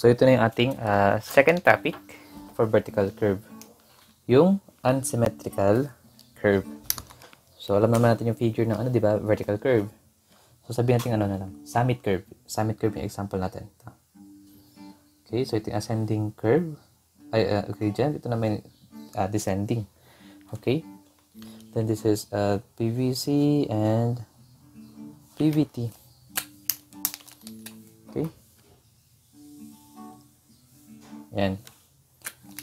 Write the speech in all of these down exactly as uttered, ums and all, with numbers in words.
So ito na yung ating uh, second topic for vertical curve, yung unsymmetrical curve. So alam naman natin yung feature ng ano, di ba, vertical curve. So sabihin natin ano na lang, summit curve. Summit curve yung example natin. Ito. Okay, so ito yung ascending curve. Ay, uh, okay, dyan. Ito naman uh, descending. Okay. Then this is uh, P V C and P V T. Okay. Yan.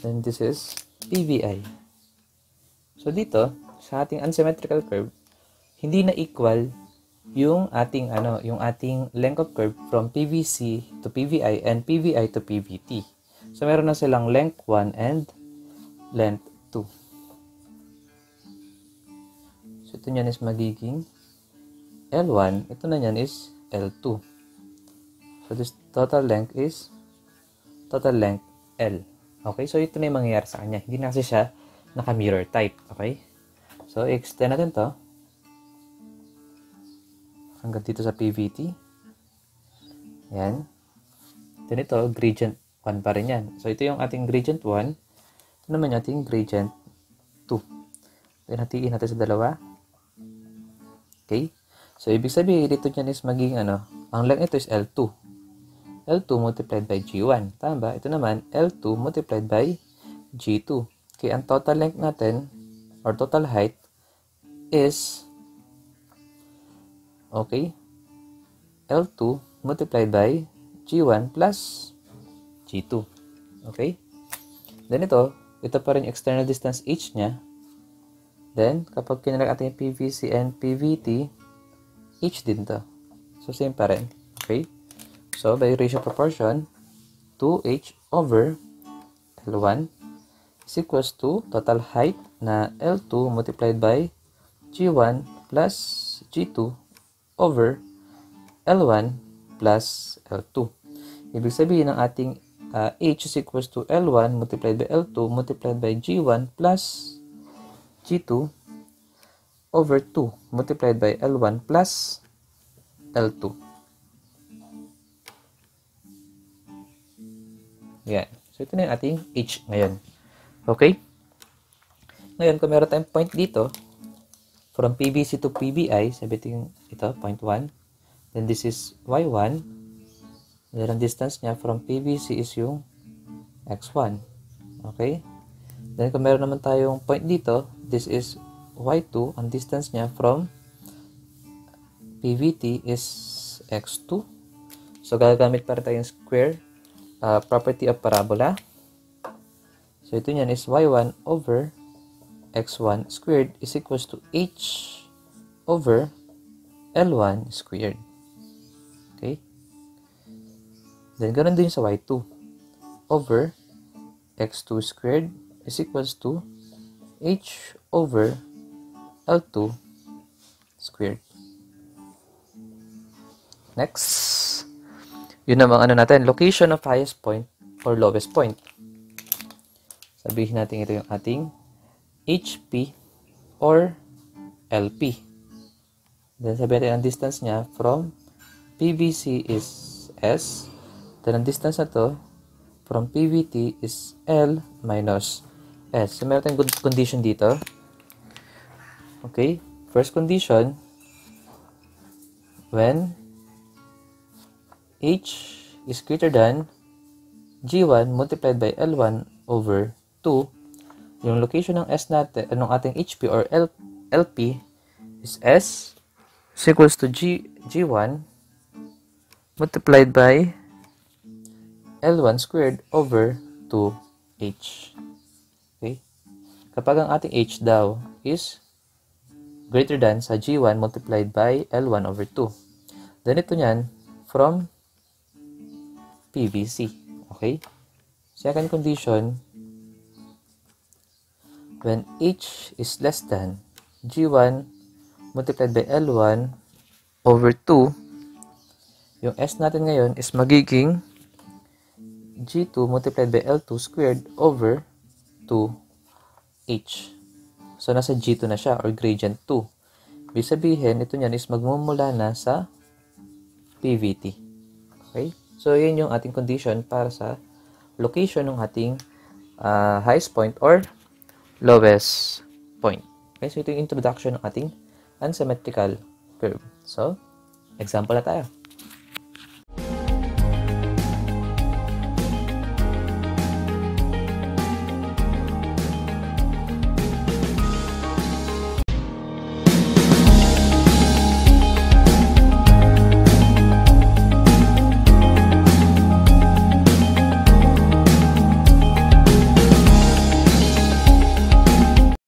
Then this is P V I. So dito, sa ating unsymmetrical curve, hindi na equal yung ating ano, yung ating length of curve from P V C to P V I and P V I to P V T. So meron na silang length one and length two. So ito niyan is magiging L one, ito na niyan is L two. So this total length is total length L. Okay, so ito na yung mangyayari sa kanya. Hindi na kasi siya naka-mirror type, okay? So extend natin 'to hanggang dito sa P V T. Ayan. Ito nito, gradient one pa rin yan. So, ito yung ating gradient one. Ito naman yung ating gradient two. Ito yung hatiin natin sa dalawa. Okay? So, ibig sabihin, dito dyan is magiging ano, ang length nito is L two. L two multiplied by G one. Tama ba? Ito naman, L two multiplied by G two. Okay, ang total length natin, or total height, is okay, L two multiplied by G one plus G two. Okay? Then ito, ito pa rin external distance each niya. Then, kapag kinalak ating P V C and P V T, each din to. So, same pa rin. Okay? So, by ratio proportion, two H over L one is equals to total height na L two multiplied by G one plus G two over L one plus L two. Ibig sabihin ng ating uh, H is equals to L one multiplied by L two multiplied by G one plus G two over two multiplied by L one plus L two. Yan. So, ito na yung ating H ngayon. Okay? Ngayon, kung meron tayong point dito, from P V C to P V I, sabihin ito, point one. Then this is Y one. Then ang distance niya from P V C is yung X one. Okay? Then kung meron naman tayong point dito, this is Y two. Ang distance niya from P V T is X two. So gagamit para tayong square uh, property of parabola. So ito niyan is Y one over X one squared is equals to H over L one squared. Okay? Then, ganun din sa Y two. Over X two squared is equals to H over L two squared. Next. Yun namang ano natin, location of highest point or lowest point. Sabihin natin ito yung ating H P or L P. Then sabihin natin ang distance niya from P V C is S. Then ang distance na to from P V T is L minus S. So meron tayong good condition dito. Okay. First condition, when H is greater than G one multiplied by L one over two, yung location ng S natin, ng ating H P or L P is S is equals to G, G1 multiplied by L one squared over two H. Okay? Kapag ang ating H daw is greater than sa G one multiplied by L one over two. Then ito nyan from P V C. Okay? Second condition, when H is less than G one multiplied by L one over two, yung S natin ngayon is magiging G two multiplied by L two squared over two H. So, nasa G two na siya or gradient two. Ibig sabihin, ito nyan is magmumula na sa P V T. Okay? So, yun yung ating condition para sa location ng ating uh, highest point or lowest point. Okay, so ito yung introduction ng ating unsymmetrical curve. So, example na tayo.